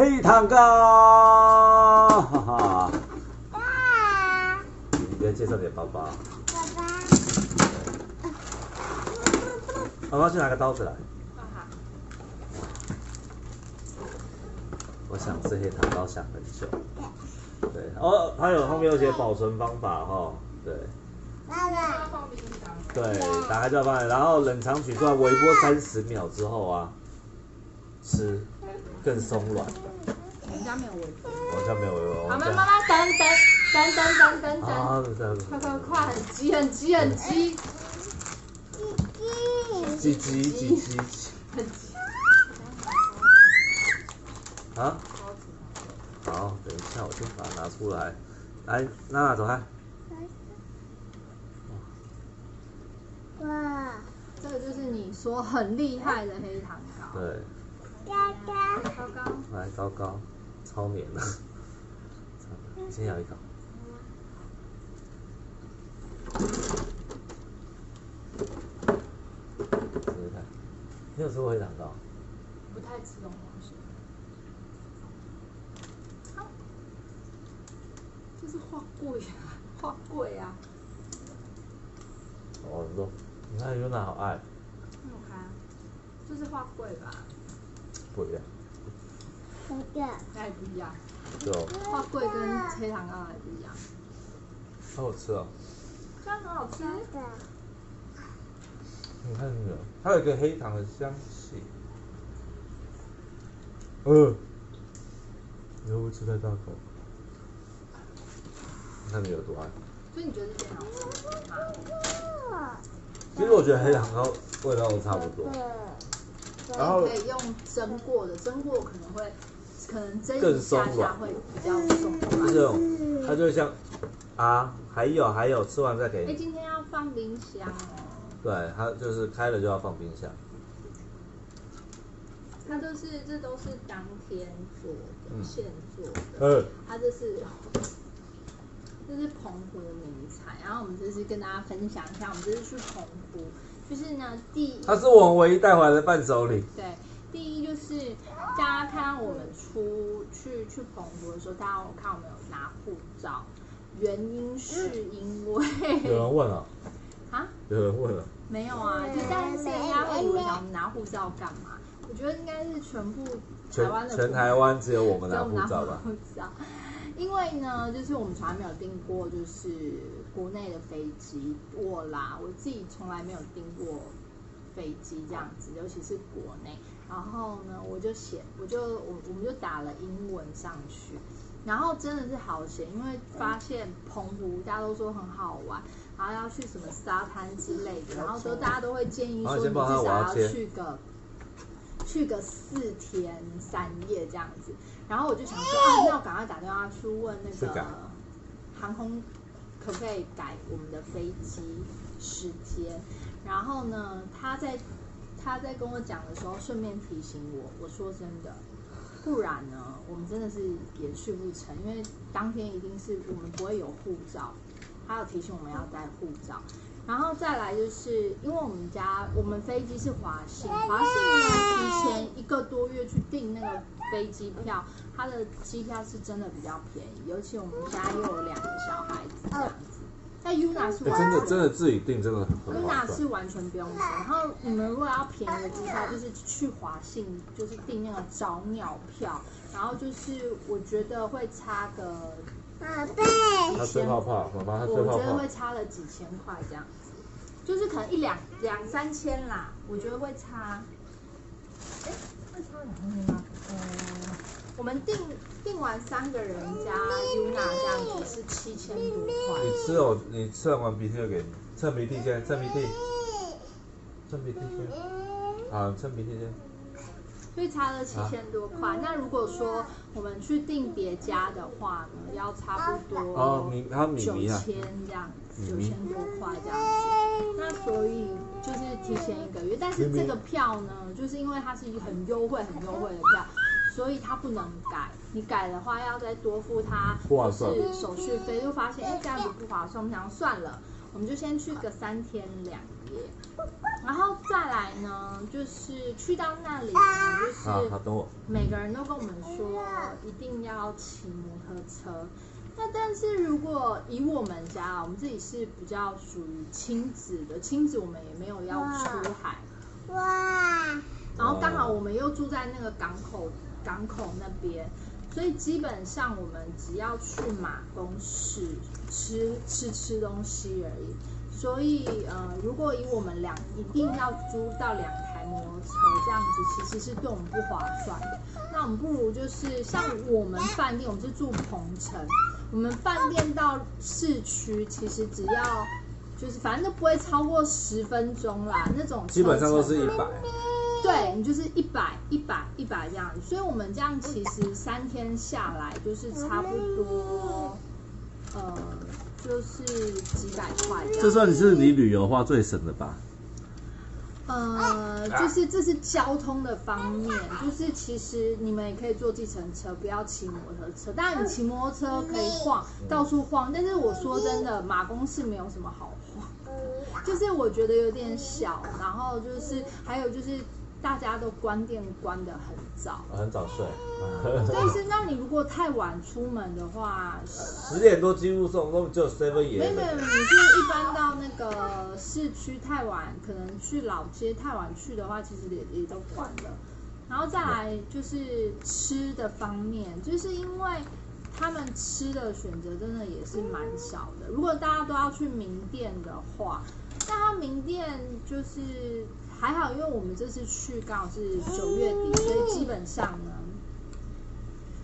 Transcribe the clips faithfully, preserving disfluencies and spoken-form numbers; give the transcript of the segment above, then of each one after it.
黑糖糕，哈哈。爸爸。你一边介绍给爸爸。爸爸。爸爸去拿个刀子来。爸爸。我想吃黑糖糕，想很久。对。哦，还有后面有些保存方法哈、哦，对。爸爸。对，打开这包，然后冷藏取出来，微波三十秒之后啊，吃。 更松软。我们家没有围脖，我家没有围脖。好，妈妈等等等等等等等，快快快，很急很急很急，急急急急急，很急。啊？好，等一下我先把它拿出来。来，娜娜走开。哇，这个就是你说很厉害的黑糖糕。对。 高高，来高高，超黏的，先咬一口。试试看，你有吃过黑糖糕？不太吃龙王水。好，就是画柜啊，画柜啊。哦，你说，你看 U N A 好爱。没有看，就是画柜吧。 不一样，不一样，哎，不一样，对哦，花桂跟黑糖糕还不一样，好好吃哦，这样很好吃，你看没有？它有一个黑糖的香气，呃，你会不会吃太大口？你看你有多爱？所以你觉得这边好吃吗？其实我觉得黑糖糕味道都差不多。 然后可以用蒸过的，蒸过可能会，可能蒸一下下会比较松软。这种，它就像啊，还有还有，吃完再给你。哎，今天要放冰箱哦。对，它就是开了就要放冰箱。它都是，这都是当天做的，现做的。嗯。它这是，这是澎湖的名产。然后我们这次跟大家分享一下，我们这次去澎湖。 就是呢，第一，它是我们唯一带回来的伴手礼。对，第一就是大家看到我们出去去澎湖的时候，大家看我们有拿护照，原因是因为有人问了啊，有人问了，没有啊？就但是人家会以为我们拿护照干嘛？我觉得应该是全部台湾的，全台湾只有我们拿护照吧？因为呢，就是我们从来没有订过，就是国内的飞机。我啦，我自己从来没有订过飞机这样子，尤其是国内。然后呢，我就写，我就我我们就打了英文上去，然后真的是好险，因为发现澎湖大家都说很好玩，然后要去什么沙滩之类的，然后说大家都会建议说你至少要去个去个四天三夜这样子。 然后我就想说，啊，那我赶快打电话去问那个航空可不可以改我们的飞机时间。然后呢，他在他在跟我讲的时候，顺便提醒我，我说真的，不然呢，我们真的是也去不成，因为当天一定是我们不会有护照。他有提醒我们要带护照。然后再来就是因为我们家我们飞机是华信，华信呢提前一个多月去订那个。 飞机票，它的机票是真的比较便宜，尤其我们家又有两个小孩子这样子。但 U N A 是完全、欸、真的真的自己订，真的很 U N A 是完全不用钱。然后你们如果要便宜的机票，就是去华信，就是订那个早鸟票，然后就是我觉得会差个，啊对，他吹泡泡，妈妈他吹泡泡，我觉得会差了几千块这样子，就是可能一两两三千啦，我觉得会差。 嗯，我们订订完三个人加 U N A 这样子是七千多块。你吃哦，你吃完鼻涕就给你，蹭鼻涕先，蹭鼻涕，蹭鼻涕先，啊，蹭鼻涕先。所以差了七千多块。啊、那如果说我们去订别家的话呢，要差不多哦，九千这样子，九千多块这样子。那所以。 就是提前一个月，但是这个票呢，就是因为它是很优惠、很优惠的票，所以它不能改。你改的话，要再多付它就是手续费，就发现哎这样子不划算，我们想算了，我们就先去个三天两夜，然后再来呢，就是去到那里呢，就是每个人都跟我们说一定要骑摩托车。那但是如果以我们家，我们自己是比较属于亲子的，亲子我们也没有要出海。哇！然后刚好我们又住在那个港口港口那边。 所以基本上我们只要去马公市吃吃吃东西而已。所以呃，如果以我们两一定要租到两台摩托车这样子，其实是对我们不划算的。那我们不如就是像我们饭店，我们是住鹏城，我们饭店到市区其实只要就是反正都不会超过十分钟啦，那种基本上都是一百。 对你就是一百一百一百这样，所以我们这样其实三天下来就是差不多，呃，就是几百块这样。这算是你旅游花最省的吧？呃，就是这是交通的方面，就是其实你们也可以坐计程车，不要骑摩托车。当然你骑摩托车可以晃，到处晃，但是我说真的，马公是没有什么好晃，就是我觉得有点小，然后就是还有就是。 大家都关店关得很早，啊、很早睡。但是那你如果太晚出门的话，十点多几乎送都只有 seven 也。没有没有，你就一般到那个市区太晚，可能去老街太晚去的话，其实也也都关了。然后再来就是吃的方面，就是因为他们吃的选择真的也是蛮少的。如果大家都要去名店的话，那他名店就是。 还好，因为我们这次去刚好是九月底，所以基本上呢，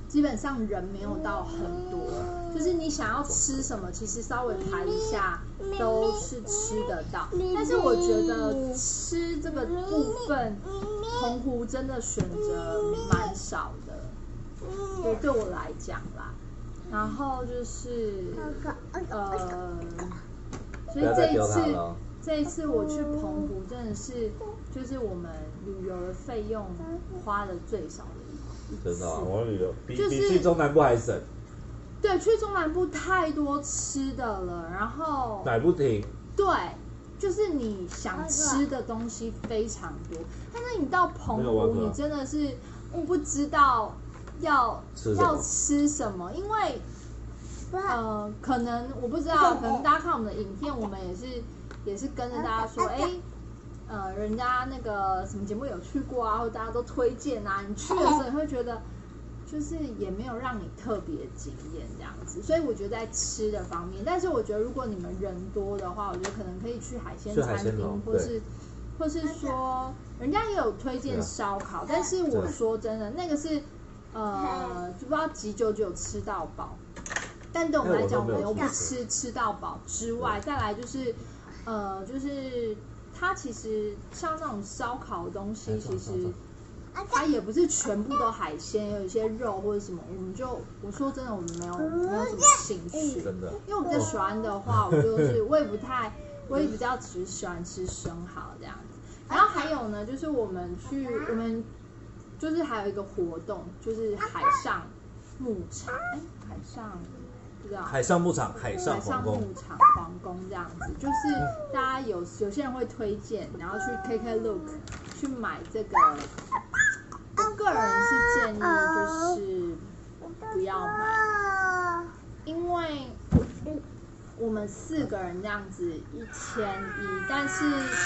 基本上人没有到很多，就是你想要吃什么，其实稍微排一下都是吃得到。但是我觉得吃这个部分，澎湖真的选择蛮少的，对对我来讲啦。然后就是呃，所以这一次。 这一次我去澎湖，真的是就是我们旅游的费用花的最少的一次。真的、啊，我旅游比、就是、比去中南部还省。对，去中南部太多吃的了，然后买不停。对，就是你想吃的东西非常多，但是你到澎湖，你真的是不知道要吃要吃什么，因为呃，可能我不知道，可能大家看我们的影片，我们也是。 也是跟着大家说，哎、欸，呃，人家那个什么节目有去过啊，或大家都推荐啊，你去的时候你会觉得，就是也没有让你特别惊艳这样子。所以我觉得在吃的方面，但是我觉得如果你们人多的话，我觉得可能可以去海鲜餐厅，或是或是说人家也有推荐烧烤，但是我说真的，那个是呃，就不知道几九九吃到饱，但对我们来讲，我们又不吃吃到饱之外，再来就是。 呃，就是它其实像那种烧烤的东西，其实它也不是全部都海鲜，有一些肉或者什么，我们就我说真的，我们没有没有什么兴趣，真的。因为我比较喜欢的话，我就是我也不太，我也比较只喜欢吃生蚝这样子。然后还有呢，就是我们去我们就是还有一个活动，就是海上牧场，哎，海上。 海上牧场，海上皇宫，牧场皇宫这样子，就是大家有有些人会推荐，然后去 K K Look 去买这个。我个人是建议就是不要买，因为我们四个人这样子一千一，但是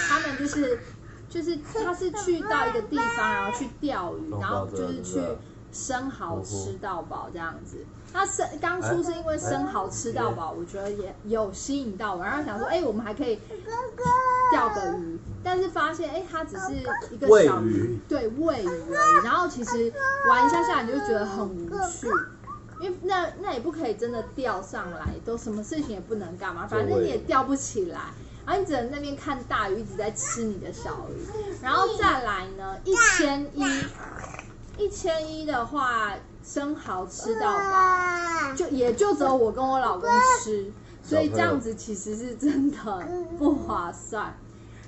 他们就是就是他是去到一个地方，然后去钓鱼，然后就是去。 生蚝吃到饱这样子，那生当初是因为生蚝吃到饱，我觉得也有吸引到我，然后想说，哎、欸，我们还可以钓个鱼，但是发现，哎、欸，它只是一个小鱼，对，喂鱼而已。然后其实玩一下下来，你就觉得很无趣，因为那那也不可以真的钓上来，都什么事情也不能干嘛，反正你也钓不起来。 然后你只能那边看大鱼一直在吃你的小鱼，然后再来呢，一千一，一千一的话，生蚝吃到饱，就也就只有我跟我老公吃，所以这样子其实是真的不划算。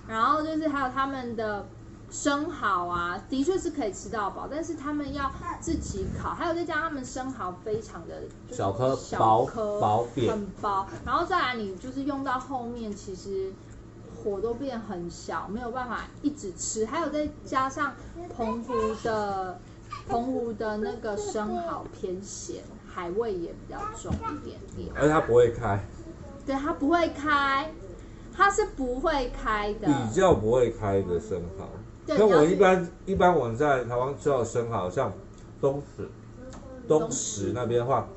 然后就是还有他们的生蚝啊，的确是可以吃到饱，但是他们要自己烤，还有再加上他们生蚝非常的小颗、薄、薄、很薄，然后再来你就是用到后面，其实火都变很小，没有办法一直吃，还有再加上澎湖的澎湖的那个生蚝偏咸，海味也比较重一点点，而且它不会开，对，它不会开。它是不会开的，比较不会开的生蚝。那我一般一般我在台湾吃到的生蚝，像东石东石那边的话，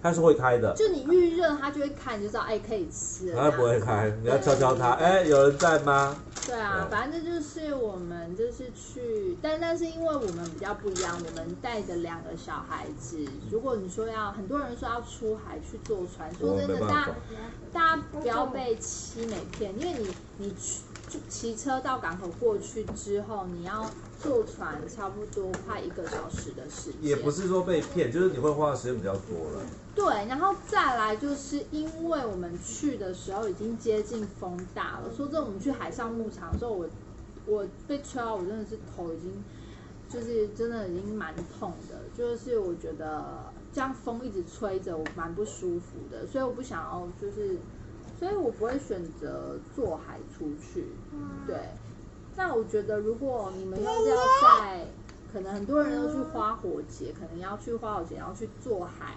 它是会开的。就你预热它就会开，你就知道哎、欸、可以吃了。它不会开，你要敲敲它，哎、欸、有人在吗？对啊，反正就是我们就是去，但但是因为我们比较不一样，我们带着两个小孩子。如果你说要，很多人说要出海去坐船，说真的，大家大家不要被七美骗，因为你你去就骑车到港口过去之后，你要坐船差不多快一个小时的时间。也不是说被骗，就是你会花的时间比较多了。对，然后再来就是因为我们去的时候已经接近风大了，说真的，我们去海上牧场的时候，我我被吹到，我真的是头已经就是真的已经蛮痛的，就是我觉得这样风一直吹着，我蛮不舒服的，所以我不想要就是。所以我不会选择坐海出去，对。那我觉得，如果你们要要在，可能很多人都去花火节，可能要去花火节，然后去坐海。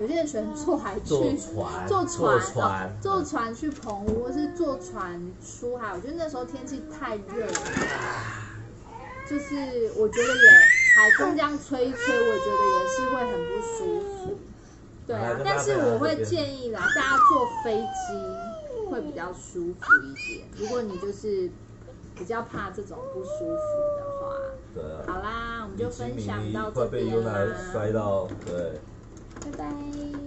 有些人喜欢坐海去坐船，坐船，坐船、哦、坐船去澎湖，或是坐船出海。我觉得那时候天气太热了，就是我觉得也海风这样吹一吹，我觉得也是会很不舒服。对啊，但是我会建议啦，大家坐飞机会比较舒服一点。如果你就是比较怕这种不舒服的话，对，好啦，我们就分享到这边啦。会被U N A摔到，对，拜拜。